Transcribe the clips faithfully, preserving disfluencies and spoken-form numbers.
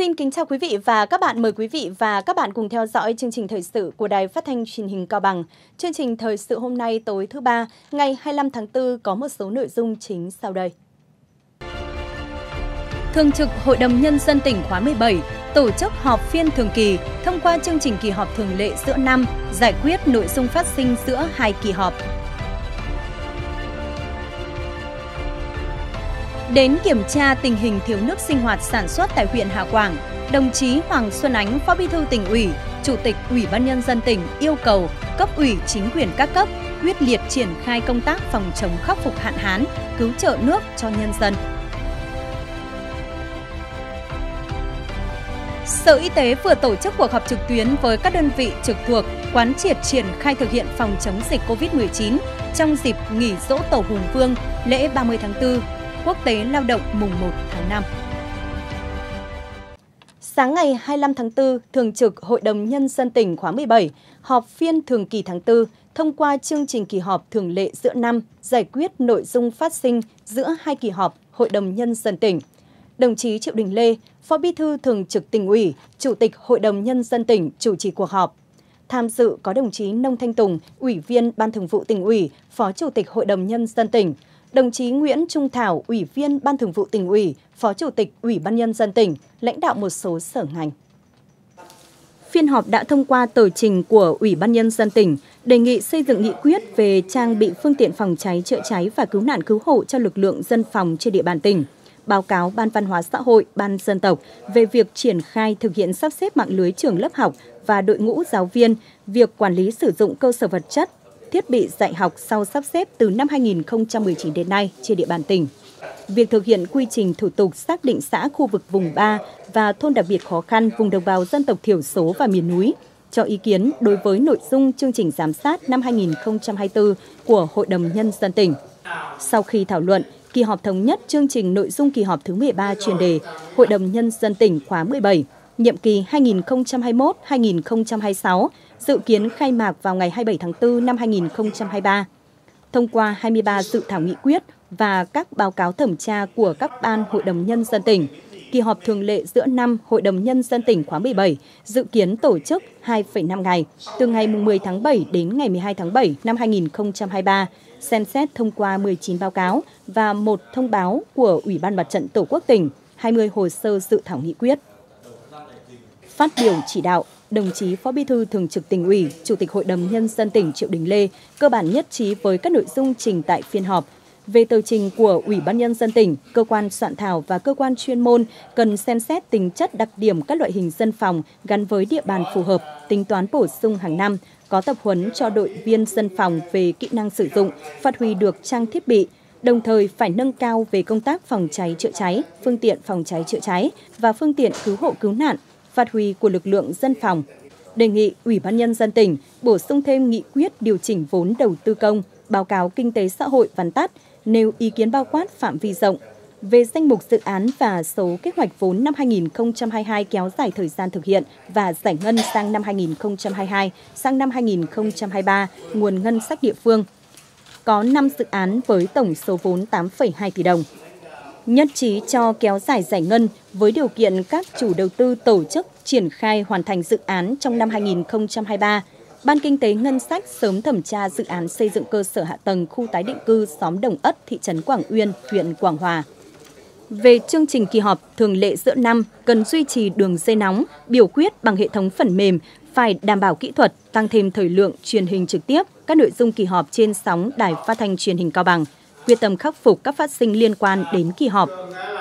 Xin kính chào quý vị và các bạn. Mời quý vị và các bạn cùng theo dõi chương trình thời sự của Đài Phát thanh Truyền hình Cao Bằng. Chương trình thời sự hôm nay tối thứ Ba, ngày hai mươi lăm tháng tư có một số nội dung chính sau đây. Thường trực Hội đồng Nhân dân tỉnh khóa mười bảy tổ chức họp phiên thường kỳ, thông qua chương trình kỳ họp thường lệ giữa năm, giải quyết nội dung phát sinh giữa hai kỳ họp. Đến kiểm tra tình hình thiếu nước sinh hoạt sản xuất tại huyện Hà Quảng, đồng chí Hoàng Xuân Ánh, Phó Bí thư Tỉnh ủy, Chủ tịch Ủy ban Nhân dân tỉnh yêu cầu cấp ủy chính quyền các cấp quyết liệt triển khai công tác phòng chống khắc phục hạn hán, cứu trợ nước cho nhân dân. Sở Y tế vừa tổ chức cuộc họp trực tuyến với các đơn vị trực thuộc quán triệt triển khai thực hiện phòng chống dịch Covid mười chín trong dịp nghỉ Dỗ Tổ Hùng Vương, lễ ba mươi tháng tư, Quốc tế Lao động mùng một tháng năm. Sáng ngày hai mươi lăm tháng tư, Thường trực Hội đồng Nhân dân tỉnh khóa mười bảy họp phiên thường kỳ tháng tư, thông qua chương trình kỳ họp thường lệ giữa năm, giải quyết nội dung phát sinh giữa hai kỳ họp Hội đồng Nhân dân tỉnh. Đồng chí Triệu Đình Lê, Phó Bí thư Thường trực Tỉnh ủy, Chủ tịch Hội đồng Nhân dân tỉnh chủ trì cuộc họp. Tham dự có đồng chí Nông Thanh Tùng, Ủy viên Ban Thường vụ Tỉnh ủy, Phó Chủ tịch Hội đồng Nhân dân tỉnh, đồng chí Nguyễn Trung Thảo, Ủy viên Ban Thường vụ Tỉnh ủy, Phó Chủ tịch Ủy ban Nhân dân tỉnh, lãnh đạo một số sở ngành. Phiên họp đã thông qua tờ trình của Ủy ban Nhân dân tỉnh, đề nghị xây dựng nghị quyết về trang bị phương tiện phòng cháy, chữa cháy và cứu nạn cứu hộ cho lực lượng dân phòng trên địa bàn tỉnh, báo cáo Ban Văn hóa Xã hội, Ban Dân tộc về việc triển khai thực hiện sắp xếp mạng lưới trường lớp học và đội ngũ giáo viên, việc quản lý sử dụng cơ sở vật chất, thiết bị dạy học sau sắp xếp từ năm hai nghìn không trăm mười chín đến nay trên địa bàn tỉnh. Việc thực hiện quy trình thủ tục xác định xã khu vực vùng ba và thôn đặc biệt khó khăn vùng đồng bào dân tộc thiểu số và miền núi, cho ý kiến đối với nội dung chương trình giám sát năm hai nghìn không trăm hai mươi tư của Hội đồng Nhân dân tỉnh. Sau khi thảo luận, kỳ họp thống nhất chương trình nội dung kỳ họp thứ mười ba chuyên đề Hội đồng Nhân dân tỉnh khóa mười bảy, nhiệm kỳ hai nghìn không trăm hai mươi mốt đến hai nghìn không trăm hai mươi sáu, dự kiến khai mạc vào ngày hai mươi bảy tháng tư năm hai nghìn không trăm hai mươi ba. Thông qua hai mươi ba dự thảo nghị quyết và các báo cáo thẩm tra của các ban Hội đồng Nhân dân tỉnh, kỳ họp thường lệ giữa năm Hội đồng Nhân dân tỉnh khóa mười bảy dự kiến tổ chức hai phẩy năm ngày, từ ngày mười tháng bảy đến ngày mười hai tháng bảy năm hai nghìn không trăm hai mươi ba, xem xét thông qua mười chín báo cáo và một thông báo của Ủy ban Mặt trận Tổ quốc tỉnh, hai mươi hồ sơ dự thảo nghị quyết. Phát biểu chỉ đạo, đồng chí Phó Bí thư Thường trực Tỉnh ủy, Chủ tịch Hội đồng Nhân dân tỉnh Triệu Đình Lê cơ bản nhất trí với các nội dung trình tại phiên họp. Về tờ trình của Ủy ban Nhân dân tỉnh, cơ quan soạn thảo và cơ quan chuyên môn cần xem xét tính chất đặc điểm các loại hình dân phòng gắn với địa bàn phù hợp, tính toán bổ sung hàng năm, có tập huấn cho đội viên dân phòng về kỹ năng sử dụng, phát huy được trang thiết bị, đồng thời phải nâng cao về công tác phòng cháy chữa cháy, phương tiện phòng cháy chữa cháy và phương tiện cứu hộ cứu nạn, phát huy của lực lượng dân phòng. Đề nghị Ủy ban Nhân dân tỉnh bổ sung thêm nghị quyết điều chỉnh vốn đầu tư công, báo cáo kinh tế xã hội vắn tắt, nêu ý kiến bao quát phạm vi rộng về danh mục dự án và số kế hoạch vốn năm hai nghìn không trăm hai mươi hai kéo dài thời gian thực hiện và giải ngân sang năm hai nghìn không trăm hai mươi hai, sang năm hai nghìn không trăm hai mươi ba, nguồn ngân sách địa phương. Có năm dự án với tổng số vốn tám phẩy hai tỷ đồng. Nhất trí cho kéo dài giải ngân với điều kiện các chủ đầu tư tổ chức triển khai hoàn thành dự án trong năm hai nghìn không trăm hai mươi ba. Ban Kinh tế Ngân sách sớm thẩm tra dự án xây dựng cơ sở hạ tầng khu tái định cư xóm Đồng Ất, thị trấn Quảng Uyên, huyện Quảng Hòa. Về chương trình kỳ họp thường lệ giữa năm, cần duy trì đường dây nóng, biểu quyết bằng hệ thống phần mềm, phải đảm bảo kỹ thuật, tăng thêm thời lượng truyền hình trực tiếp các nội dung kỳ họp trên sóng Đài Phát thanh Truyền hình Cao Bằng, quyết tâm khắc phục các phát sinh liên quan đến kỳ họp.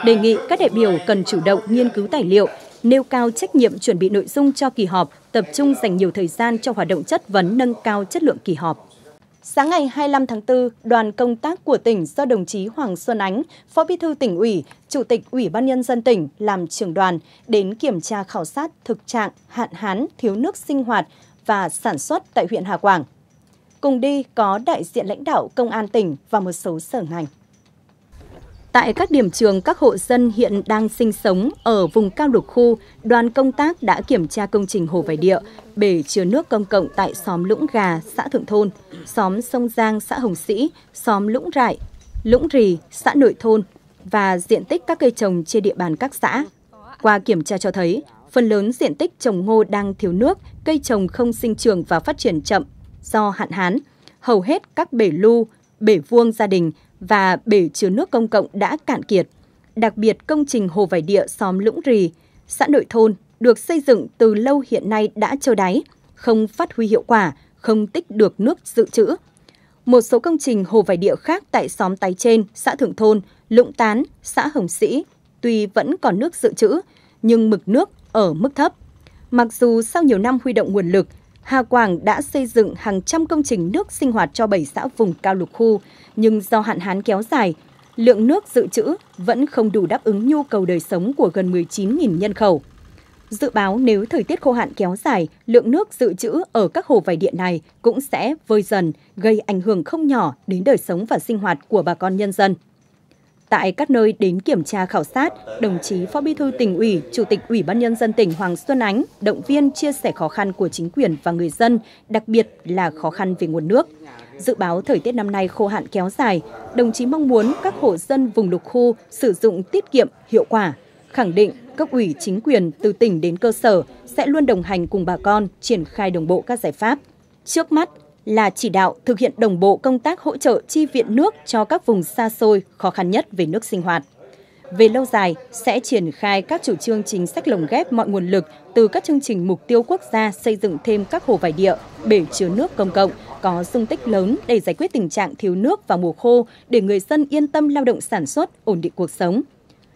Đề nghị các đại biểu cần chủ động nghiên cứu tài liệu, nêu cao trách nhiệm chuẩn bị nội dung cho kỳ họp, tập trung dành nhiều thời gian cho hoạt động chất vấn nâng cao chất lượng kỳ họp. Sáng ngày hai mươi lăm tháng tư, đoàn công tác của tỉnh do đồng chí Hoàng Xuân Ánh, Phó Bí thư Tỉnh ủy, Chủ tịch Ủy ban Nhân dân tỉnh làm trưởng đoàn đến kiểm tra khảo sát thực trạng hạn hán, thiếu nước sinh hoạt và sản xuất tại huyện Hà Quảng. Cùng đi có đại diện lãnh đạo Công an tỉnh và một số sở ngành. Tại các điểm trường các hộ dân hiện đang sinh sống ở vùng cao lục khu, đoàn công tác đã kiểm tra công trình hồ Vải Địa, bể chứa nước công cộng tại xóm Lũng Gà, xã Thượng Thôn, xóm Sông Giang, xã Hồng Sĩ, xóm Lũng Rại, Lũng Rì, xã Nội Thôn và diện tích các cây trồng trên địa bàn các xã. Qua kiểm tra cho thấy, phần lớn diện tích trồng ngô đang thiếu nước, cây trồng không sinh trưởng và phát triển chậm do hạn hán. Hầu hết các bể lu, bể vuông gia đình và bể chứa nước công cộng đã cạn kiệt. Đặc biệt, công trình Hồ Vải Địa xóm Lũng Rì, xã Nội Thôn được xây dựng từ lâu hiện nay đã trơ đáy, không phát huy hiệu quả, không tích được nước dự trữ. Một số công trình Hồ Vải Địa khác tại xóm Tái Trên, xã Thượng Thôn, Lũng Tán, xã Hồng Sĩ tuy vẫn còn nước dự trữ, nhưng mực nước ở mức thấp. Mặc dù sau nhiều năm huy động nguồn lực, Hà Quảng đã xây dựng hàng trăm công trình nước sinh hoạt cho bảy xã vùng cao lục khu, nhưng do hạn hán kéo dài, lượng nước dự trữ vẫn không đủ đáp ứng nhu cầu đời sống của gần mười chín nghìn nhân khẩu. Dự báo nếu thời tiết khô hạn kéo dài, lượng nước dự trữ ở các hồ vải địa này cũng sẽ vơi dần, gây ảnh hưởng không nhỏ đến đời sống và sinh hoạt của bà con nhân dân. Tại các nơi đến kiểm tra khảo sát, đồng chí Phó Bí thư Tỉnh ủy, Chủ tịch Ủy ban Nhân dân tỉnh Hoàng Xuân Ánh động viên chia sẻ khó khăn của chính quyền và người dân, đặc biệt là khó khăn về nguồn nước. Dự báo thời tiết năm nay khô hạn kéo dài, đồng chí mong muốn các hộ dân vùng lục khu sử dụng tiết kiệm, hiệu quả, khẳng định cấp ủy chính quyền từ tỉnh đến cơ sở sẽ luôn đồng hành cùng bà con triển khai đồng bộ các giải pháp. Trước mắt là chỉ đạo thực hiện đồng bộ công tác hỗ trợ chi viện nước cho các vùng xa xôi khó khăn nhất về nước sinh hoạt. Về lâu dài, sẽ triển khai các chủ trương chính sách lồng ghép mọi nguồn lực từ các chương trình mục tiêu quốc gia xây dựng thêm các hồ vải địa, bể chứa nước công cộng có dung tích lớn để giải quyết tình trạng thiếu nước vào mùa khô để người dân yên tâm lao động sản xuất, ổn định cuộc sống.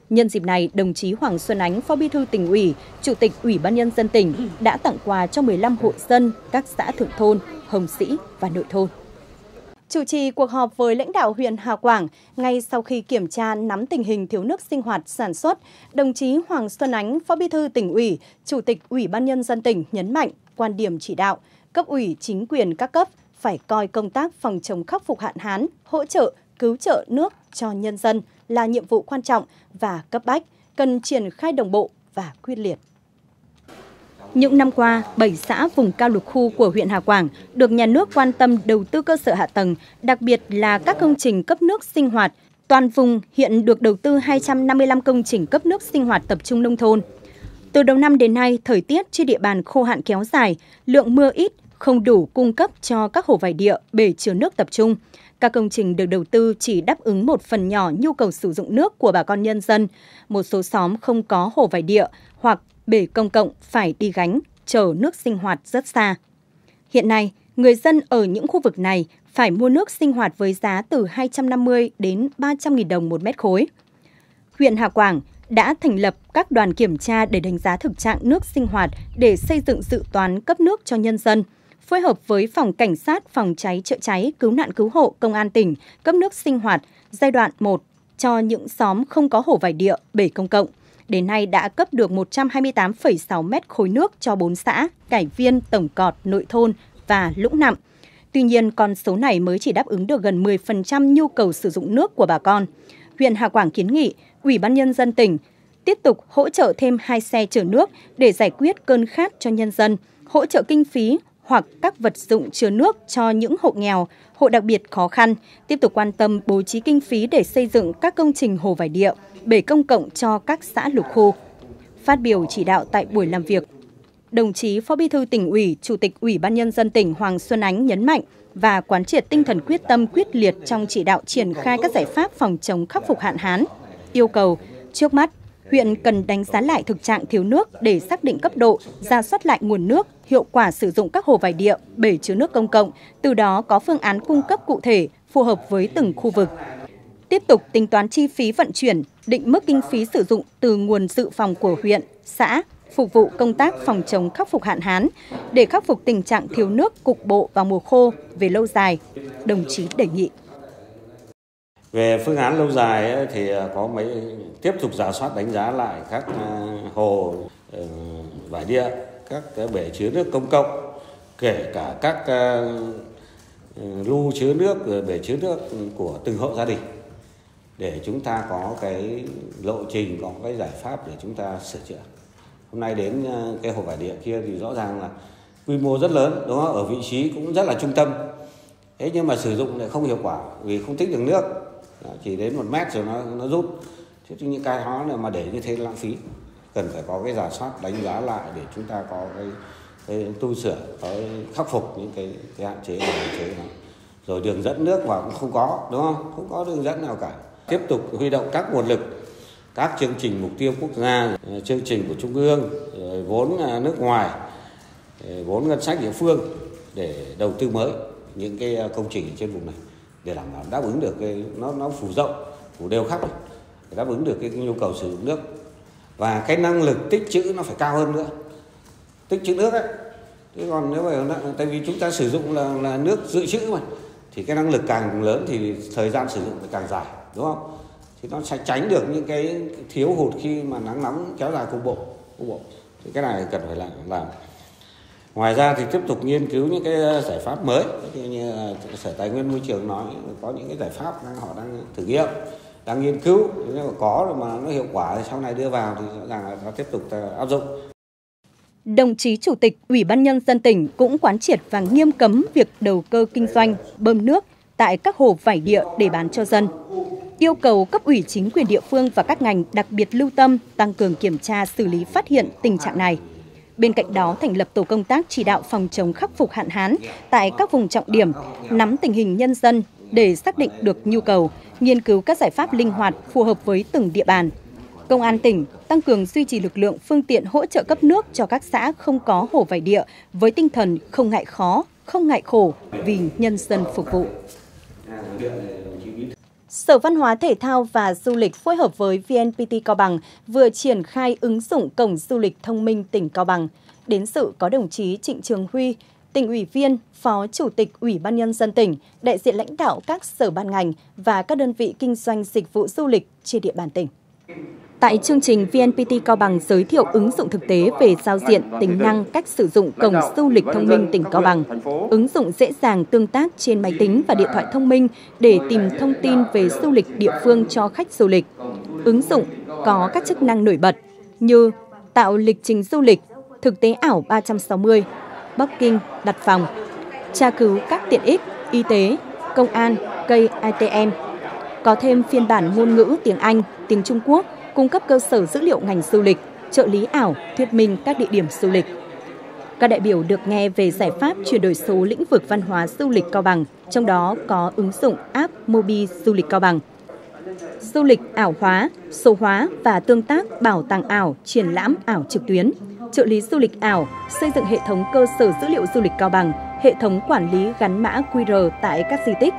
Nhân dịp này, đồng chí Hoàng Xuân Ánh, Phó Bí thư Tỉnh ủy, Chủ tịch Ủy ban Nhân dân tỉnh đã tặng quà cho mười lăm hộ dân các xã Thượng Thôn, Hồng Sĩ và Nội Thôn. Chủ trì cuộc họp với lãnh đạo huyện Hà Quảng, ngay sau khi kiểm tra nắm tình hình thiếu nước sinh hoạt sản xuất, đồng chí Hoàng Xuân Ánh, Phó Bí thư Tỉnh ủy, Chủ tịch Ủy ban Nhân dân tỉnh nhấn mạnh quan điểm chỉ đạo, cấp ủy chính quyền các cấp phải coi công tác phòng chống khắc phục hạn hán, hỗ trợ, cứu trợ nước cho nhân dân là nhiệm vụ quan trọng và cấp bách, cần triển khai đồng bộ và quyết liệt. Những năm qua, bảy xã vùng cao lục khu của huyện Hà Quảng được nhà nước quan tâm đầu tư cơ sở hạ tầng, đặc biệt là các công trình cấp nước sinh hoạt. Toàn vùng hiện được đầu tư hai trăm năm mươi lăm công trình cấp nước sinh hoạt tập trung nông thôn. Từ đầu năm đến nay, thời tiết trên địa bàn khô hạn kéo dài, lượng mưa ít, không đủ cung cấp cho các hồ vải địa, bể chứa nước tập trung. Các công trình được đầu tư chỉ đáp ứng một phần nhỏ nhu cầu sử dụng nước của bà con nhân dân. Một số xóm không có hồ vải địa hoặc bể công cộng phải đi gánh, chở nước sinh hoạt rất xa. Hiện nay, người dân ở những khu vực này phải mua nước sinh hoạt với giá từ hai trăm năm mươi đến ba trăm nghìn đồng một mét khối. Huyện Hà Quảng đã thành lập các đoàn kiểm tra để đánh giá thực trạng nước sinh hoạt để xây dựng dự toán cấp nước cho nhân dân. Phối hợp với Phòng Cảnh sát, Phòng cháy, chữa cháy, Cứu nạn, Cứu hộ, Công an tỉnh, cấp nước sinh hoạt giai đoạn một cho những xóm không có hồ vải địa, bể công cộng. Đến nay đã cấp được một trăm hai mươi tám phẩy sáu mét khối nước cho bốn xã, Cải Viên, Tổng Cọt, Nội Thôn và Lũng Nặm. Tuy nhiên, con số này mới chỉ đáp ứng được gần mười phần trăm nhu cầu sử dụng nước của bà con. Huyện Hà Quảng kiến nghị Ủy ban Nhân dân tỉnh tiếp tục hỗ trợ thêm hai xe chở nước để giải quyết cơn khát cho nhân dân, hỗ trợ kinh phí hoặc các vật dụng chứa nước cho những hộ nghèo, hộ đặc biệt khó khăn, tiếp tục quan tâm bố trí kinh phí để xây dựng các công trình hồ vải địa, bể công cộng cho các xã lục khu. Phát biểu chỉ đạo tại buổi làm việc, đồng chí Phó Bí thư Tỉnh ủy, Chủ tịch Ủy ban Nhân dân tỉnh Hoàng Xuân Ánh nhấn mạnh và quán triệt tinh thần quyết tâm quyết liệt trong chỉ đạo triển khai các giải pháp phòng chống khắc phục hạn hán. Yêu cầu trước mắt, huyện cần đánh giá lại thực trạng thiếu nước để xác định cấp độ, rà soát lại nguồn nước, hiệu quả sử dụng các hồ vải địa, bể chứa nước công cộng, từ đó có phương án cung cấp cụ thể, phù hợp với từng khu vực. Tiếp tục tính toán chi phí vận chuyển, định mức kinh phí sử dụng từ nguồn dự phòng của huyện, xã, phục vụ công tác phòng chống khắc phục hạn hán, để khắc phục tình trạng thiếu nước cục bộ vào mùa khô về lâu dài, đồng chí đề nghị. Về phương án lâu dài thì có mấy tiếp tục rà soát đánh giá lại các hồ vải địa, các bể chứa nước công cộng, kể cả các lu chứa nước, bể chứa nước của từng hộ gia đình để chúng ta có cái lộ trình, có cái giải pháp để chúng ta sửa chữa. Hôm nay đến cái hồ vải địa kia thì rõ ràng là quy mô rất lớn, đúng không? Ở vị trí cũng rất là trung tâm. Thế nhưng mà sử dụng lại không hiệu quả vì không tích được nước, chỉ đến một mét rồi nó nó rút. Chứ những cái đó là mà để như thế lãng phí. cần phải có cái rà soát đánh giá lại để chúng ta có cái, cái tu sửa, có cái khắc phục những cái, cái hạn chế, hạn chế đó. Rồi đường dẫn nước vào cũng không có, đúng không? Không có đường dẫn nào cả. Tiếp tục huy động các nguồn lực, các chương trình mục tiêu quốc gia, chương trình của Trung ương, vốn nước ngoài, vốn ngân sách địa phương để đầu tư mới những cái công trình trên vùng này để đảm bảo đáp ứng được cái nó nó phủ rộng, phủ đều khắp, để đáp ứng được cái nhu cầu sử dụng nước. Và cái năng lực tích trữ nó phải cao hơn nữa, tích trữ nước ấy. Thế còn nếu mà tại vì chúng ta sử dụng là, là nước dự trữ mà, thì cái năng lực càng lớn thì thời gian sử dụng càng dài, đúng không? Thì nó sẽ tránh được những cái thiếu hụt khi mà nắng nóng kéo dài cục bộ, cục bộ. Thì cái này cần phải làm, làm. Ngoài ra thì tiếp tục nghiên cứu những cái giải pháp mới, như Sở Tài nguyên Môi trường nói có những cái giải pháp đang họ đang thử nghiệm, đang nghiên cứu, nếu mà có rồi mà nó hiệu quả thì sau này đưa vào thì rõ ràng là nó tiếp tục áp dụng. Đồng chí Chủ tịch Ủy ban Nhân dân tỉnh cũng quán triệt và nghiêm cấm việc đầu cơ kinh doanh bơm nước tại các hồ vải địa để bán cho dân. Yêu cầu cấp ủy chính quyền địa phương và các ngành đặc biệt lưu tâm tăng cường kiểm tra, xử lý, phát hiện tình trạng này. Bên cạnh đó, thành lập tổ công tác chỉ đạo phòng chống khắc phục hạn hán tại các vùng trọng điểm, nắm tình hình nhân dân để xác định được nhu cầu, nghiên cứu các giải pháp linh hoạt phù hợp với từng địa bàn. Công an tỉnh tăng cường duy trì lực lượng phương tiện hỗ trợ cấp nước cho các xã không có hồ vải địa với tinh thần không ngại khó, không ngại khổ vì nhân dân phục vụ. Sở Văn hóa Thể thao và Du lịch phối hợp với vê en pê tê Cao Bằng vừa triển khai ứng dụng Cổng Du lịch Thông minh tỉnh Cao Bằng. Đến sự có đồng chí Trịnh Trường Huy, tỉnh ủy viên, Phó Chủ tịch Ủy ban Nhân dân tỉnh, đại diện lãnh đạo các sở ban ngành và các đơn vị kinh doanh dịch vụ du lịch trên địa bàn tỉnh. Tại chương trình, vê en pê tê Cao Bằng giới thiệu ứng dụng thực tế về giao diện, tính năng, cách sử dụng Cổng Du lịch Thông minh tỉnh Cao Bằng. Ứng dụng dễ dàng tương tác trên máy tính và điện thoại thông minh để tìm thông tin về du lịch địa phương cho khách du lịch. Ứng dụng có các chức năng nổi bật như tạo lịch trình du lịch, thực tế ảo ba trăm sáu mươi, booking, đặt phòng, tra cứu các tiện ích, y tế, công an, cây a tê em. Có thêm phiên bản ngôn ngữ tiếng Anh, tiếng Trung Quốc, cung cấp cơ sở dữ liệu ngành du lịch, trợ lý ảo, thuyết minh các địa điểm du lịch. Các đại biểu được nghe về giải pháp chuyển đổi số lĩnh vực văn hóa du lịch Cao Bằng, trong đó có ứng dụng app Mobi Du lịch Cao Bằng. Du lịch ảo hóa, số hóa và tương tác bảo tàng ảo, triển lãm ảo trực tuyến, trợ lý du lịch ảo, xây dựng hệ thống cơ sở dữ liệu du lịch Cao Bằng, hệ thống quản lý gắn mã quy rờ tại các di tích.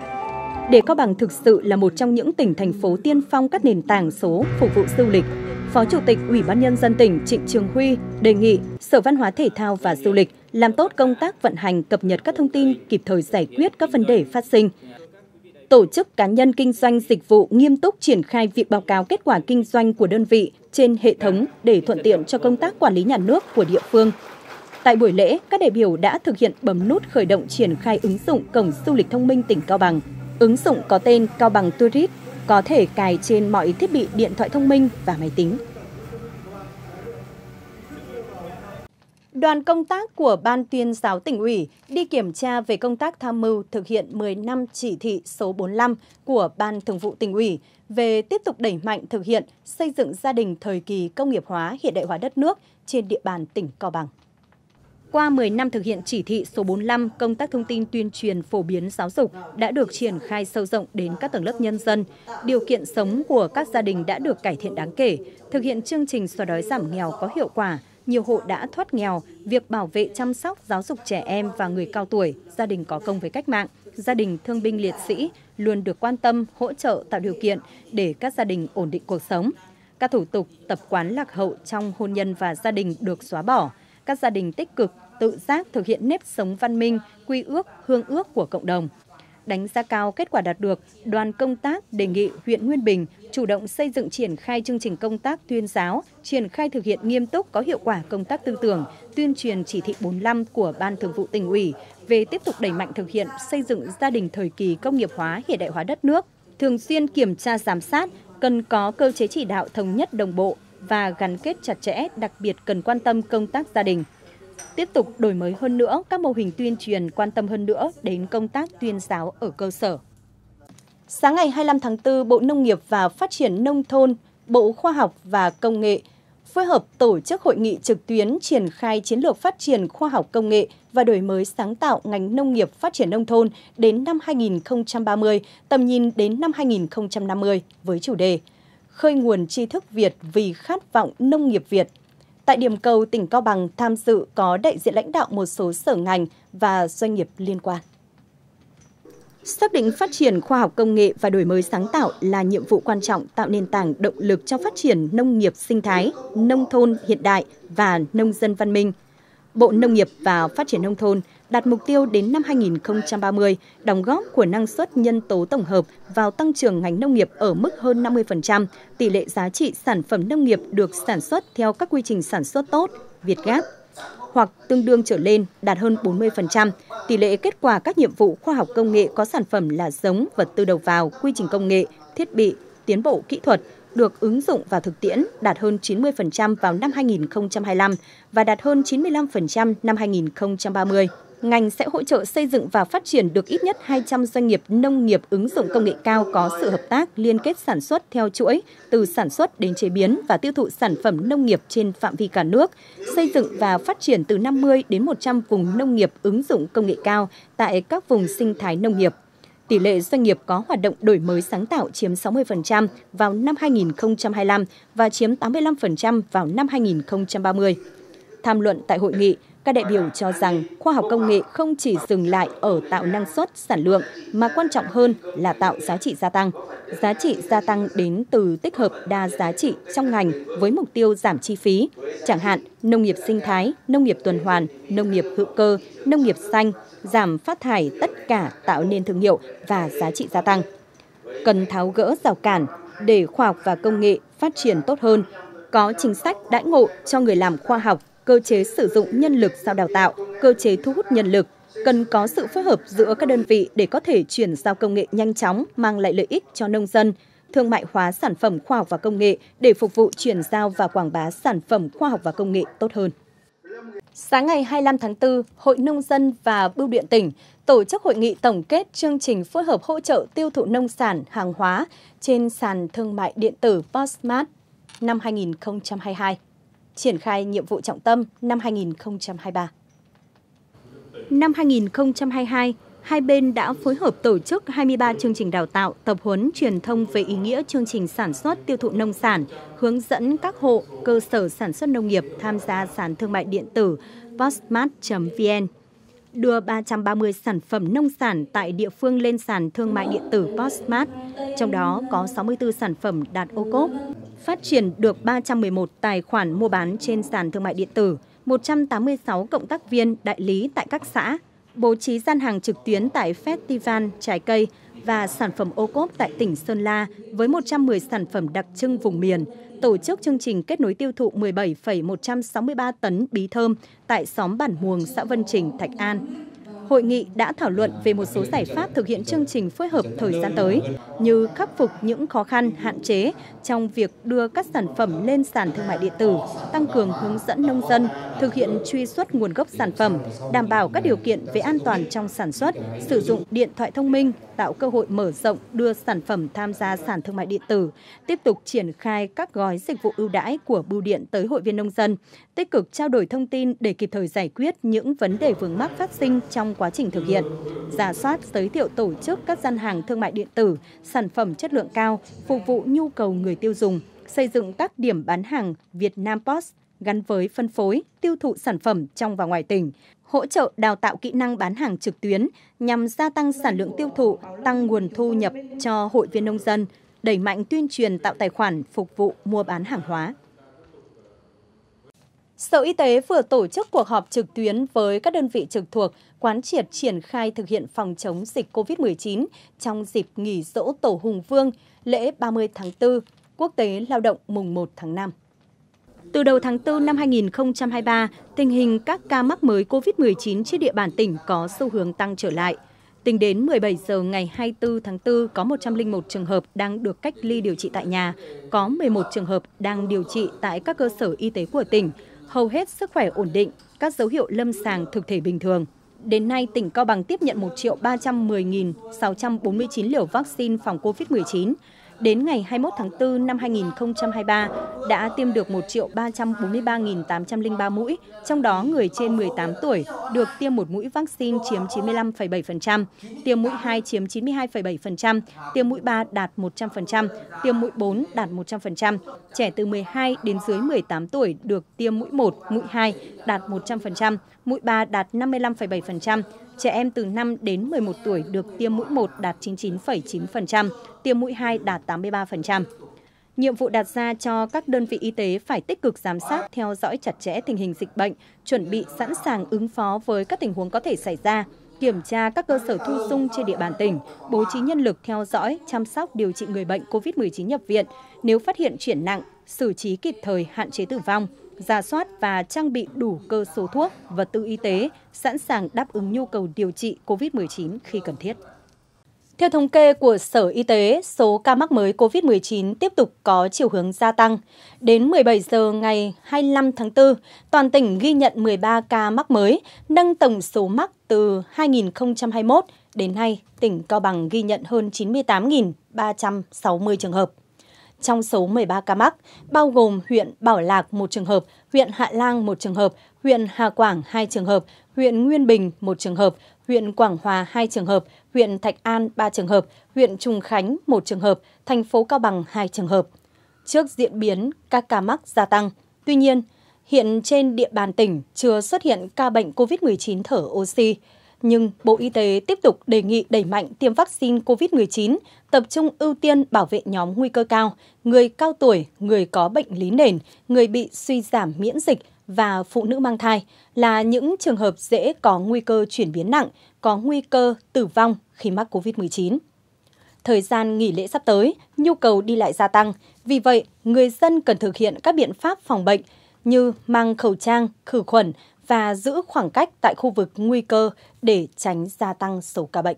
Để Cao Bằng thực sự là một trong những tỉnh, thành phố tiên phong các nền tảng số phục vụ du lịch, Phó Chủ tịch Ủy ban Nhân dân tỉnh Trịnh Trường Huy đề nghị Sở Văn hóa Thể thao và Du lịch làm tốt công tác vận hành, cập nhật các thông tin, kịp thời giải quyết các vấn đề phát sinh. Tổ chức cá nhân kinh doanh dịch vụ nghiêm túc triển khai việc báo cáo kết quả kinh doanh của đơn vị trên hệ thống để thuận tiện cho công tác quản lý nhà nước của địa phương. Tại buổi lễ, các đại biểu đã thực hiện bấm nút khởi động triển khai ứng dụng Cổng Du lịch Thông minh tỉnh Cao Bằng. Ứng dụng có tên Cao Bằng Tourist, có thể cài trên mọi thiết bị điện thoại thông minh và máy tính. Đoàn công tác của Ban Tuyên giáo Tỉnh ủy đi kiểm tra về công tác tham mưu thực hiện mười năm chỉ thị số bốn mươi lăm của Ban Thường vụ Tỉnh ủy về tiếp tục đẩy mạnh thực hiện xây dựng gia đình thời kỳ công nghiệp hóa, hiện đại hóa đất nước trên địa bàn tỉnh Cao Bằng. Qua mười năm thực hiện chỉ thị số bốn mươi lăm, công tác thông tin tuyên truyền phổ biến giáo dục đã được triển khai sâu rộng đến các tầng lớp nhân dân. Điều kiện sống của các gia đình đã được cải thiện đáng kể. Thực hiện chương trình xóa đói giảm nghèo có hiệu quả, nhiều hộ đã thoát nghèo. Việc bảo vệ chăm sóc giáo dục trẻ em và người cao tuổi, gia đình có công với cách mạng, gia đình thương binh liệt sĩ luôn được quan tâm, hỗ trợ, tạo điều kiện để các gia đình ổn định cuộc sống. Các thủ tục tập quán lạc hậu trong hôn nhân và gia đình được xóa bỏ. Các gia đình tích cực, tự giác thực hiện nếp sống văn minh, quy ước, hương ước của cộng đồng. Đánh giá cao kết quả đạt được, đoàn công tác đề nghị huyện Nguyên Bình chủ động xây dựng triển khai chương trình công tác tuyên giáo, triển khai thực hiện nghiêm túc có hiệu quả công tác tư tưởng, tuyên truyền chỉ thị bốn mươi lăm của Ban Thường vụ Tỉnh ủy về tiếp tục đẩy mạnh thực hiện xây dựng gia đình thời kỳ công nghiệp hóa, hiện đại hóa đất nước. Thường xuyên kiểm tra giám sát, cần có cơ chế chỉ đạo thống nhất đồng bộ và gắn kết chặt chẽ, đặc biệt cần quan tâm công tác gia đình. Tiếp tục đổi mới hơn nữa các mô hình tuyên truyền, quan tâm hơn nữa đến công tác tuyên giáo ở cơ sở. Sáng ngày hai mươi lăm tháng tư, Bộ Nông nghiệp và Phát triển Nông thôn, Bộ Khoa học và Công nghệ phối hợp tổ chức hội nghị trực tuyến triển khai chiến lược phát triển khoa học công nghệ và đổi mới sáng tạo ngành nông nghiệp phát triển nông thôn đến năm hai nghìn không trăm ba mươi, tầm nhìn đến năm hai nghìn không trăm năm mươi với chủ đề Khơi nguồn tri thức Việt vì khát vọng nông nghiệp Việt. Tại điểm cầu tỉnh Cao Bằng tham dự có đại diện lãnh đạo một số sở ngành và doanh nghiệp liên quan. Xác định phát triển khoa học công nghệ và đổi mới sáng tạo là nhiệm vụ quan trọng tạo nền tảng động lực cho phát triển nông nghiệp sinh thái, nông thôn hiện đại và nông dân văn minh. Bộ Nông nghiệp và Phát triển Nông thôn đặt mục tiêu đến năm hai nghìn không trăm ba mươi, đóng góp của năng suất nhân tố tổng hợp vào tăng trưởng ngành nông nghiệp ở mức hơn năm mươi phần trăm, tỷ lệ giá trị sản phẩm nông nghiệp được sản xuất theo các quy trình sản xuất tốt, VietGAP, hoặc tương đương trở lên đạt hơn bốn mươi phần trăm, tỷ lệ kết quả các nhiệm vụ khoa học công nghệ có sản phẩm là giống, vật tư đầu vào, quy trình công nghệ, thiết bị, tiến bộ kỹ thuật được ứng dụng vào thực tiễn đạt hơn chín mươi phần trăm vào năm hai nghìn không trăm hai mươi lăm và đạt hơn chín mươi lăm phần trăm năm hai nghìn không trăm ba mươi. Ngành sẽ hỗ trợ xây dựng và phát triển được ít nhất hai trăm doanh nghiệp nông nghiệp ứng dụng công nghệ cao có sự hợp tác liên kết sản xuất theo chuỗi, từ sản xuất đến chế biến và tiêu thụ sản phẩm nông nghiệp trên phạm vi cả nước, xây dựng và phát triển từ năm mươi đến một trăm vùng nông nghiệp ứng dụng công nghệ cao tại các vùng sinh thái nông nghiệp. Tỷ lệ doanh nghiệp có hoạt động đổi mới sáng tạo chiếm sáu mươi phần trăm vào năm hai nghìn không trăm hai mươi lăm và chiếm tám mươi lăm phần trăm vào năm hai nghìn không trăm ba mươi. Tham luận tại hội nghị, các đại biểu cho rằng khoa học công nghệ không chỉ dừng lại ở tạo năng suất, sản lượng, mà quan trọng hơn là tạo giá trị gia tăng. Giá trị gia tăng đến từ tích hợp đa giá trị trong ngành với mục tiêu giảm chi phí, chẳng hạn nông nghiệp sinh thái, nông nghiệp tuần hoàn, nông nghiệp hữu cơ, nông nghiệp xanh, giảm phát thải, tất cả tạo nên thương hiệu và giá trị gia tăng. Cần tháo gỡ rào cản để khoa học và công nghệ phát triển tốt hơn, có chính sách đãi ngộ cho người làm khoa học, cơ chế sử dụng nhân lực sau đào tạo, cơ chế thu hút nhân lực, cần có sự phối hợp giữa các đơn vị để có thể chuyển giao công nghệ nhanh chóng mang lại lợi ích cho nông dân, thương mại hóa sản phẩm khoa học và công nghệ để phục vụ chuyển giao và quảng bá sản phẩm khoa học và công nghệ tốt hơn. Sáng ngày hai mươi lăm tháng tư, Hội Nông dân và Bưu điện tỉnh tổ chức hội nghị tổng kết chương trình phối hợp hỗ trợ tiêu thụ nông sản, hàng hóa trên sàn thương mại điện tử Postmart năm hai nghìn không trăm hai mươi hai. Triển khai nhiệm vụ trọng tâm năm hai nghìn không trăm hai mươi ba. Năm hai nghìn không trăm hai mươi hai, hai bên đã phối hợp tổ chức hai mươi ba chương trình đào tạo, tập huấn, truyền thông về ý nghĩa chương trình sản xuất tiêu thụ nông sản, hướng dẫn các hộ, cơ sở sản xuất nông nghiệp tham gia sàn thương mại điện tử postmart chấm vn. Đưa ba trăm ba mươi sản phẩm nông sản tại địa phương lên sàn thương mại điện tử Postmart, trong đó có sáu mươi tư sản phẩm đạt ô cốp, phát triển được ba trăm mười một tài khoản mua bán trên sàn thương mại điện tử, một trăm tám mươi sáu cộng tác viên đại lý tại các xã, bố trí gian hàng trực tuyến tại Festival Trái Cây và sản phẩm ô cốp tại tỉnh Sơn La với một trăm mười sản phẩm đặc trưng vùng miền, tổ chức chương trình kết nối tiêu thụ mười bảy phẩy một sáu ba tấn bí thơm tại xóm Bản Muồng, xã Vân Trình, Thạch An. Hội nghị đã thảo luận về một số giải pháp thực hiện chương trình phối hợp thời gian tới, như khắc phục những khó khăn, hạn chế trong việc đưa các sản phẩm lên sàn thương mại điện tử, tăng cường hướng dẫn nông dân, thực hiện truy xuất nguồn gốc sản phẩm, đảm bảo các điều kiện về an toàn trong sản xuất, sử dụng điện thoại thông minh, tạo cơ hội mở rộng đưa sản phẩm tham gia sàn thương mại điện tử, tiếp tục triển khai các gói dịch vụ ưu đãi của bưu điện tới hội viên nông dân, tích cực trao đổi thông tin để kịp thời giải quyết những vấn đề vướng mắc phát sinh trong quá trình thực hiện, rà soát giới thiệu tổ chức các gian hàng thương mại điện tử, sản phẩm chất lượng cao, phục vụ nhu cầu người tiêu dùng, xây dựng các điểm bán hàng Việt Nam Post gắn với phân phối, tiêu thụ sản phẩm trong và ngoài tỉnh, hỗ trợ đào tạo kỹ năng bán hàng trực tuyến nhằm gia tăng sản lượng tiêu thụ, tăng nguồn thu nhập cho hội viên nông dân, đẩy mạnh tuyên truyền tạo tài khoản phục vụ mua bán hàng hóa. Sở Y tế vừa tổ chức cuộc họp trực tuyến với các đơn vị trực thuộc, quán triệt triển khai thực hiện phòng chống dịch Covid mười chín trong dịp nghỉ Giỗ Tổ Hùng Vương, lễ ba mươi tháng tư, Quốc tế Lao động mùng một tháng năm. Từ đầu tháng tư năm hai nghìn không trăm hai mươi ba, tình hình các ca mắc mới Covid mười chín trên địa bàn tỉnh có xu hướng tăng trở lại. Tính đến mười bảy giờ ngày hai mươi tư tháng tư, có một trăm lẻ một trường hợp đang được cách ly điều trị tại nhà, có mười một trường hợp đang điều trị tại các cơ sở y tế của tỉnh. Hầu hết sức khỏe ổn định, các dấu hiệu lâm sàng thực thể bình thường. Đến nay, tỉnh Cao Bằng tiếp nhận một triệu ba trăm mười nghìn sáu trăm bốn mươi chín liều vaccine phòng Covid mười chín. Đến ngày hai mươi mốt tháng tư năm hai nghìn không trăm hai mươi ba đã tiêm được một triệu ba trăm bốn mươi ba nghìn tám trăm lẻ ba mũi, trong đó người trên mười tám tuổi được tiêm một mũi vaccine chiếm chín mươi lăm phẩy bảy phần trăm, tiêm mũi hai chiếm chín mươi hai phẩy bảy phần trăm, tiêm mũi ba đạt một trăm phần trăm, tiêm mũi bốn đạt một trăm phần trăm, trẻ từ mười hai đến dưới mười tám tuổi được tiêm mũi một, mũi hai đạt một trăm phần trăm, mũi ba đạt năm mươi lăm phẩy bảy phần trăm, trẻ em từ năm đến mười một tuổi được tiêm mũi một đạt chín mươi chín phẩy chín phần trăm, tiêm mũi hai đạt tám mươi ba phần trăm. Nhiệm vụ đặt ra cho các đơn vị y tế phải tích cực giám sát, theo dõi chặt chẽ tình hình dịch bệnh, chuẩn bị sẵn sàng ứng phó với các tình huống có thể xảy ra, kiểm tra các cơ sở thu dung trên địa bàn tỉnh, bố trí nhân lực theo dõi, chăm sóc, điều trị người bệnh Covid mười chín nhập viện, nếu phát hiện chuyển nặng, xử trí kịp thời, hạn chế tử vong, rà soát và trang bị đủ cơ số thuốc, vật tư y tế, sẵn sàng đáp ứng nhu cầu điều trị Covid mười chín khi cần thiết. Theo thống kê của Sở Y tế, số ca mắc mới Covid mười chín tiếp tục có chiều hướng gia tăng. Đến mười bảy giờ ngày hai mươi lăm tháng tư, toàn tỉnh ghi nhận mười ba ca mắc mới, nâng tổng số mắc từ hai nghìn không trăm hai mươi mốt đến nay, tỉnh Cao Bằng ghi nhận hơn chín mươi tám nghìn ba trăm sáu mươi trường hợp. Trong số mười ba ca mắc, bao gồm huyện Bảo Lạc một trường hợp, huyện Hạ Lang một trường hợp, huyện Hà Quảng hai trường hợp, huyện Nguyên Bình một trường hợp, huyện Quảng Hòa hai trường hợp, huyện Thạch An ba trường hợp, huyện Trùng Khánh một trường hợp, thành phố Cao Bằng hai trường hợp. Trước diễn biến các ca mắc gia tăng, tuy nhiên, hiện trên địa bàn tỉnh chưa xuất hiện ca bệnh Covid mười chín thở oxy. Nhưng Bộ Y tế tiếp tục đề nghị đẩy mạnh tiêm vaccine Covid mười chín, tập trung ưu tiên bảo vệ nhóm nguy cơ cao, người cao tuổi, người có bệnh lý nền, người bị suy giảm miễn dịch và phụ nữ mang thai là những trường hợp dễ có nguy cơ chuyển biến nặng, có nguy cơ tử vong khi mắc Covid mười chín. Thời gian nghỉ lễ sắp tới, nhu cầu đi lại gia tăng, vì vậy người dân cần thực hiện các biện pháp phòng bệnh như mang khẩu trang, khử khuẩn và giữ khoảng cách tại khu vực nguy cơ để tránh gia tăng số ca bệnh.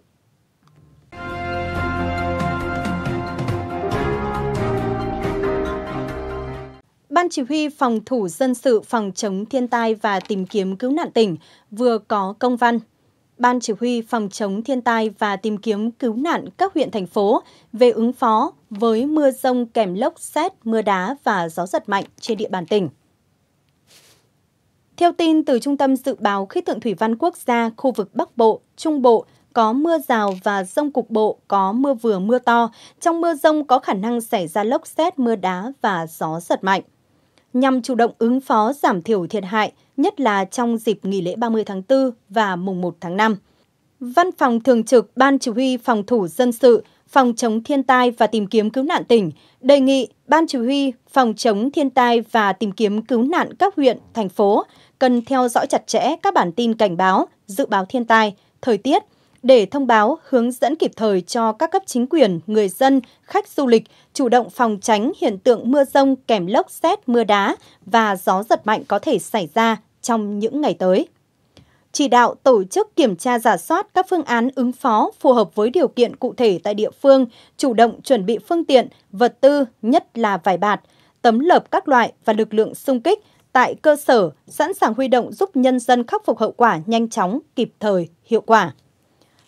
Ban Chỉ huy Phòng thủ dân sự phòng chống thiên tai và tìm kiếm cứu nạn tỉnh vừa có công văn. Ban Chỉ huy Phòng chống thiên tai và tìm kiếm cứu nạn các huyện thành phố về ứng phó với mưa dông kèm lốc sét, mưa đá và gió giật mạnh trên địa bàn tỉnh. Theo tin từ Trung tâm Dự báo Khí tượng Thủy văn Quốc gia, khu vực Bắc Bộ, Trung Bộ có mưa rào và dông cục bộ, có mưa vừa mưa to. Trong mưa dông có khả năng xảy ra lốc sét, mưa đá và gió giật mạnh. Nhằm chủ động ứng phó giảm thiểu thiệt hại, nhất là trong dịp nghỉ lễ ba mươi tháng tư và mùng một tháng năm. Văn phòng Thường trực Ban Chỉ huy Phòng thủ dân sự, Phòng chống thiên tai và tìm kiếm cứu nạn tỉnh đề nghị Ban Chỉ huy Phòng chống thiên tai và tìm kiếm cứu nạn các huyện, thành phố cần theo dõi chặt chẽ các bản tin cảnh báo, dự báo thiên tai, thời tiết để thông báo, hướng dẫn kịp thời cho các cấp chính quyền, người dân, khách du lịch chủ động phòng tránh hiện tượng mưa dông kèm lốc sét, mưa đá và gió giật mạnh có thể xảy ra trong những ngày tới. Chỉ đạo tổ chức kiểm tra rà soát các phương án ứng phó phù hợp với điều kiện cụ thể tại địa phương, chủ động chuẩn bị phương tiện, vật tư, nhất là vải bạt, tấm lợp các loại và lực lượng xung kích tại cơ sở, sẵn sàng huy động giúp nhân dân khắc phục hậu quả nhanh chóng, kịp thời, hiệu quả.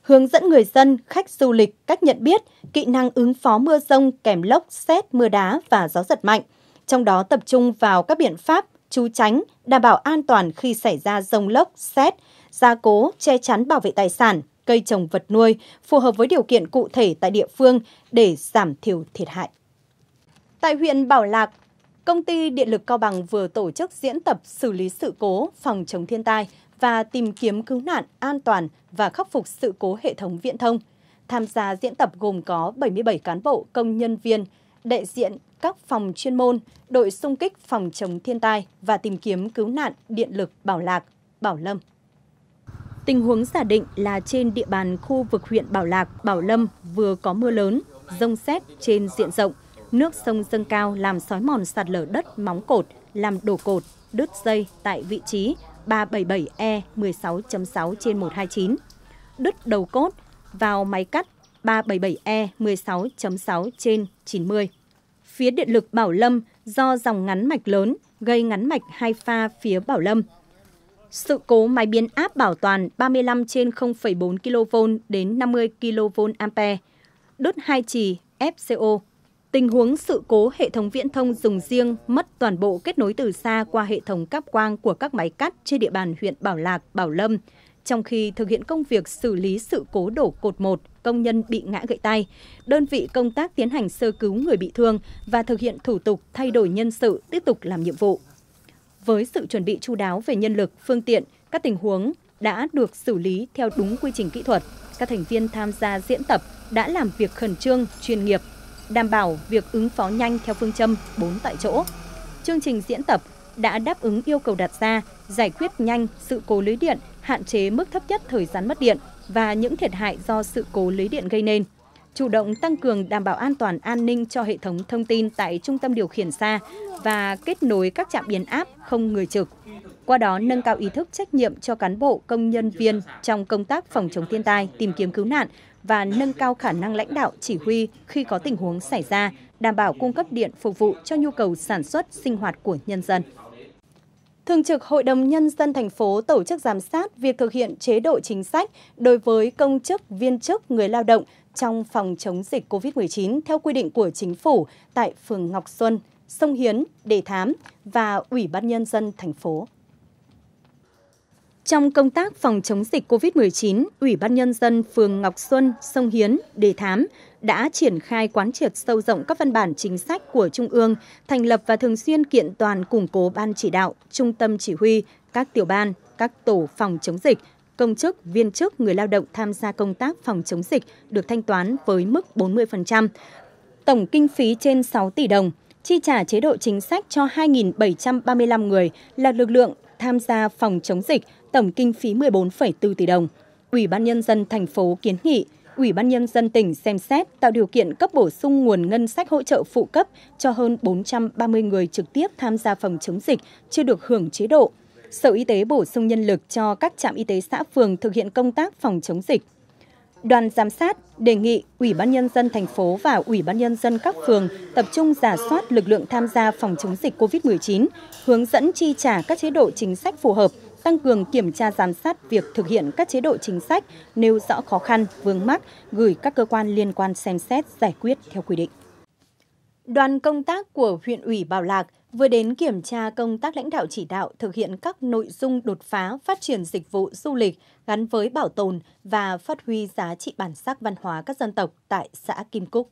Hướng dẫn người dân, khách du lịch cách nhận biết, kỹ năng ứng phó mưa dông kèm lốc, sét, mưa đá và gió giật mạnh, trong đó tập trung vào các biện pháp chú tránh, đảm bảo an toàn khi xảy ra dông lốc, sét, gia cố, che chắn bảo vệ tài sản, cây trồng vật nuôi, phù hợp với điều kiện cụ thể tại địa phương để giảm thiểu thiệt hại. Tại huyện Bảo Lạc, Công ty Điện lực Cao Bằng vừa tổ chức diễn tập xử lý sự cố, phòng chống thiên tai và tìm kiếm cứu nạn an toàn và khắc phục sự cố hệ thống viễn thông. Tham gia diễn tập gồm có bảy mươi bảy cán bộ, công nhân viên, đại diện các phòng chuyên môn, đội xung kích phòng chống thiên tai và tìm kiếm cứu nạn Điện lực Bảo Lạc, Bảo Lâm. Tình huống giả định là trên địa bàn khu vực huyện Bảo Lạc, Bảo Lâm vừa có mưa lớn, dông sét trên diện rộng, nước sông dâng cao làm xói mòn sạt lở đất móng cột, làm đổ cột, đứt dây tại vị trí ba bảy bảy E mười sáu chấm sáu trên một hai chín, đứt đầu cốt vào máy cắt ba bảy bảy E mười sáu chấm sáu trên chín mươi. Phía Điện lực Bảo Lâm do dòng ngắn mạch lớn gây ngắn mạch hai pha phía Bảo Lâm. Sự cố máy biến áp bảo toàn ba mươi lăm trên không phẩy bốn ki lô vôn đến năm mươi ki lô vôn ampe, đứt hai chì ép xê ô, Tình huống sự cố hệ thống viễn thông dùng riêng mất toàn bộ kết nối từ xa qua hệ thống cáp quang của các máy cắt trên địa bàn huyện Bảo Lạc, Bảo Lâm, trong khi thực hiện công việc xử lý sự cố đổ cột một, công nhân bị ngã gãy tay, đơn vị công tác tiến hành sơ cứu người bị thương và thực hiện thủ tục thay đổi nhân sự tiếp tục làm nhiệm vụ. Với sự chuẩn bị chu đáo về nhân lực, phương tiện, các tình huống đã được xử lý theo đúng quy trình kỹ thuật. Các thành viên tham gia diễn tập đã làm việc khẩn trương, chuyên nghiệp, đảm bảo việc ứng phó nhanh theo phương châm bốn tại chỗ. Chương trình diễn tập đã đáp ứng yêu cầu đặt ra, giải quyết nhanh sự cố lưới điện, hạn chế mức thấp nhất thời gian mất điện và những thiệt hại do sự cố lưới điện gây nên, chủ động tăng cường đảm bảo an toàn an ninh cho hệ thống thông tin tại trung tâm điều khiển xa và kết nối các trạm biến áp không người trực. Qua đó nâng cao ý thức trách nhiệm cho cán bộ, công nhân viên trong công tác phòng chống thiên tai, tìm kiếm cứu nạn và nâng cao khả năng lãnh đạo chỉ huy khi có tình huống xảy ra, đảm bảo cung cấp điện phục vụ cho nhu cầu sản xuất, sinh hoạt của nhân dân. Thường trực Hội đồng Nhân dân thành phố tổ chức giám sát việc thực hiện chế độ chính sách đối với công chức, viên chức, người lao động trong phòng chống dịch Covid mười chín theo quy định của Chính phủ tại phường Ngọc Xuân, Sông Hiến, Đề Thám và Ủy ban Nhân dân thành phố. Trong công tác phòng chống dịch Covid mười chín, Ủy ban Nhân dân phường Ngọc Xuân, Sông Hiến, Đề Thám đã triển khai quán triệt sâu rộng các văn bản chính sách của Trung ương, thành lập và thường xuyên kiện toàn củng cố ban chỉ đạo, trung tâm chỉ huy, các tiểu ban, các tổ phòng chống dịch, công chức, viên chức, người lao động tham gia công tác phòng chống dịch được thanh toán với mức bốn mươi phần trăm. Tổng kinh phí trên sáu tỷ đồng, chi trả chế độ chính sách cho hai nghìn bảy trăm ba mươi lăm người là lực lượng tham gia phòng chống dịch, tổng kinh phí mười bốn phẩy bốn tỷ đồng. Ủy ban Nhân dân thành phố kiến nghị Ủy ban Nhân dân tỉnh xem xét tạo điều kiện cấp bổ sung nguồn ngân sách hỗ trợ phụ cấp cho hơn bốn trăm ba mươi người trực tiếp tham gia phòng chống dịch chưa được hưởng chế độ. Sở Y tế bổ sung nhân lực cho các trạm y tế xã phường thực hiện công tác phòng chống dịch. Đoàn giám sát đề nghị Ủy ban Nhân dân thành phố và Ủy ban Nhân dân các phường tập trung rà soát lực lượng tham gia phòng chống dịch Covid mười chín, hướng dẫn chi trả các chế độ chính sách phù hợp, tăng cường kiểm tra giám sát việc thực hiện các chế độ chính sách, nêu rõ khó khăn, vướng mắc, gửi các cơ quan liên quan xem xét giải quyết theo quy định. Đoàn công tác của huyện ủy Bảo Lạc vừa đến kiểm tra công tác lãnh đạo chỉ đạo thực hiện các nội dung đột phá phát triển dịch vụ du lịch gắn với bảo tồn và phát huy giá trị bản sắc văn hóa các dân tộc tại xã Kim Cúc.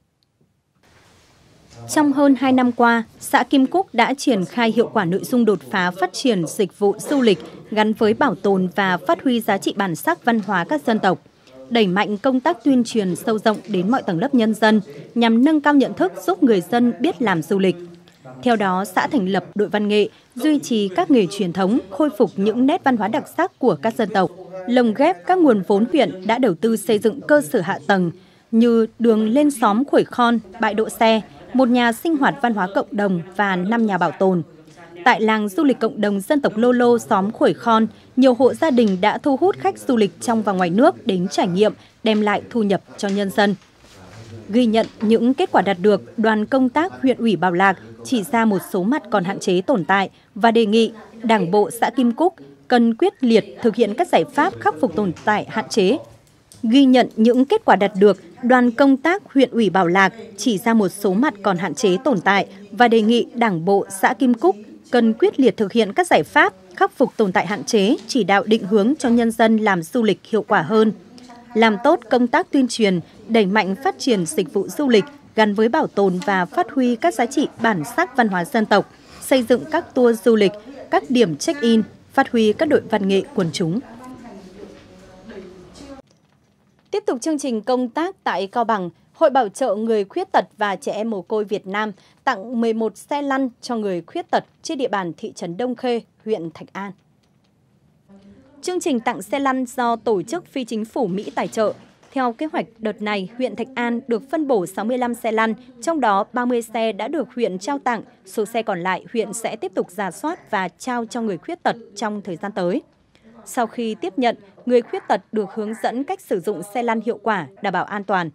Trong hơn hai năm qua, xã Kim Cúc đã triển khai hiệu quả nội dung đột phá phát triển dịch vụ du lịch gắn với bảo tồn và phát huy giá trị bản sắc văn hóa các dân tộc, đẩy mạnh công tác tuyên truyền sâu rộng đến mọi tầng lớp nhân dân nhằm nâng cao nhận thức giúp người dân biết làm du lịch. Theo đó, xã thành lập đội văn nghệ, duy trì các nghề truyền thống, khôi phục những nét văn hóa đặc sắc của các dân tộc, lồng ghép các nguồn vốn huyện đã đầu tư xây dựng cơ sở hạ tầng như đường lên xóm Khuổi Khon, bãi đỗ xe, một nhà sinh hoạt văn hóa cộng đồng và năm nhà bảo tồn. Tại làng du lịch cộng đồng dân tộc Lô Lô, xóm Khuổi Khon, nhiều hộ gia đình đã thu hút khách du lịch trong và ngoài nước đến trải nghiệm, đem lại thu nhập cho nhân dân. Ghi nhận những kết quả đạt được, đoàn công tác huyện ủy Bảo Lạc chỉ ra một số mặt còn hạn chế tồn tại và đề nghị Đảng bộ xã Kim Cúc cần quyết liệt thực hiện các giải pháp khắc phục tồn tại hạn chế. Ghi nhận những kết quả đạt được, đoàn công tác huyện ủy Bảo Lạc chỉ ra một số mặt còn hạn chế tồn tại và đề nghị Đảng bộ xã Kim Cúc cần quyết liệt thực hiện các giải pháp khắc phục tồn tại hạn chế, chỉ đạo định hướng cho nhân dân làm du lịch hiệu quả hơn. Làm tốt công tác tuyên truyền, đẩy mạnh phát triển dịch vụ du lịch gắn với bảo tồn và phát huy các giá trị bản sắc văn hóa dân tộc, xây dựng các tour du lịch, các điểm check-in, phát huy các đội văn nghệ quần chúng. Tiếp tục chương trình công tác tại Cao Bằng, Hội Bảo trợ Người Khuyết tật và Trẻ em Mồ côi Việt Nam tặng mười một xe lăn cho người khuyết tật trên địa bàn thị trấn Đông Khê, huyện Thạch An. Chương trình tặng xe lăn do tổ chức phi chính phủ Mỹ tài trợ. Theo kế hoạch đợt này, huyện Thạch An được phân bổ sáu mươi lăm xe lăn, trong đó ba mươi xe đã được huyện trao tặng. Số xe còn lại huyện sẽ tiếp tục rà soát và trao cho người khuyết tật trong thời gian tới. Sau khi tiếp nhận, người khuyết tật được hướng dẫn cách sử dụng xe lăn hiệu quả, đảm bảo an toàn.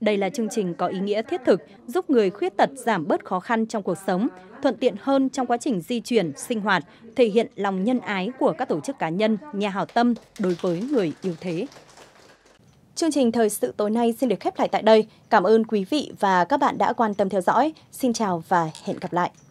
Đây là chương trình có ý nghĩa thiết thực, giúp người khuyết tật giảm bớt khó khăn trong cuộc sống, thuận tiện hơn trong quá trình di chuyển, sinh hoạt, thể hiện lòng nhân ái của các tổ chức cá nhân, nhà hảo tâm đối với người yếu thế. Chương trình Thời sự tối nay xin được khép lại tại đây. Cảm ơn quý vị và các bạn đã quan tâm theo dõi. Xin chào và hẹn gặp lại.